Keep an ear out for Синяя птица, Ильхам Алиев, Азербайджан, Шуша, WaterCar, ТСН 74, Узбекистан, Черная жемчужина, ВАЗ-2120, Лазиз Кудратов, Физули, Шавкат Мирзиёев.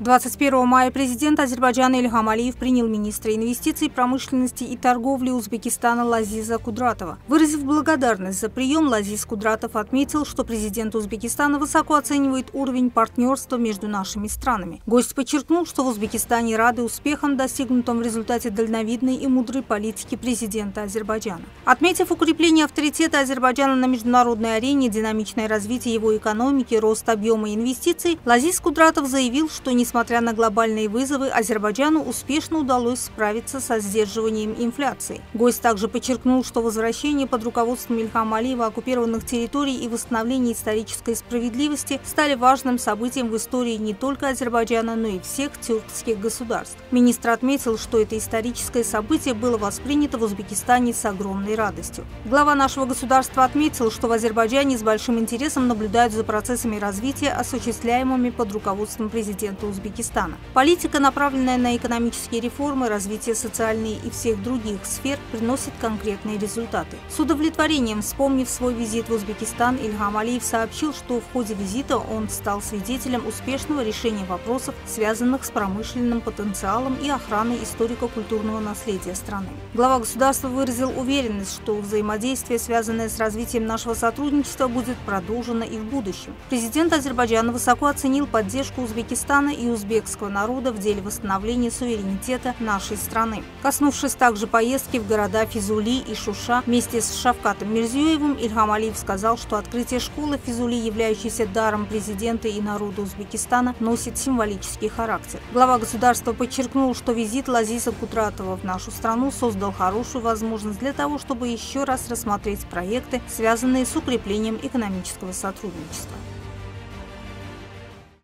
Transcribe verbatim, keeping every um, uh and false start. двадцать первого мая президент Азербайджана Ильхам Алиев принял министра инвестиций, промышленности и торговли Узбекистана Лазиза Кудратова. Выразив благодарность за прием, Лазиз Кудратов отметил, что президент Узбекистана высоко оценивает уровень партнерства между нашими странами. Гость подчеркнул, что в Узбекистане рады успехам, достигнутым в результате дальновидной и мудрой политики президента Азербайджана. Отметив укрепление авторитета Азербайджана на международной арене, динамичное развитие его экономики, рост объема инвестиций, Лазиз Кудратов заявил, что несмотря на глобальные вызовы, Азербайджану успешно удалось справиться со сдерживанием инфляции. Гость также подчеркнул, что возвращение под руководством Ильхама Алиева оккупированных территорий и восстановление исторической справедливости стали важным событием в истории не только Азербайджана, но и всех тюркских государств. Министр отметил, что это историческое событие было воспринято в Узбекистане с огромной радостью. Глава нашего государства отметил, что в Азербайджане с большим интересом наблюдают за процессами развития, осуществляемыми под руководством президента Узбекистана. Политика, направленная на экономические реформы, развитие социальной и всех других сфер, приносит конкретные результаты. С удовлетворением вспомнив свой визит в Узбекистан, Ильхам Алиев сообщил, что в ходе визита он стал свидетелем успешного решения вопросов, связанных с промышленным потенциалом и охраной историко-культурного наследия страны. Глава государства выразил уверенность, что взаимодействие, связанное с развитием нашего сотрудничества, будет продолжено и в будущем. Президент Азербайджана высоко оценил поддержку Узбекистана и узбекского народа в деле восстановления суверенитета нашей страны. Коснувшись также поездки в города Физули и Шуша, вместе с Шавкатом Мирзиёевым Ильхам Алиев сказал, что открытие школы Физули, являющейся даром президента и народа Узбекистана, носит символический характер. Глава государства подчеркнул, что визит Лазиза Кудратова в нашу страну создал хорошую возможность для того, чтобы еще раз рассмотреть проекты, связанные с укреплением экономического сотрудничества.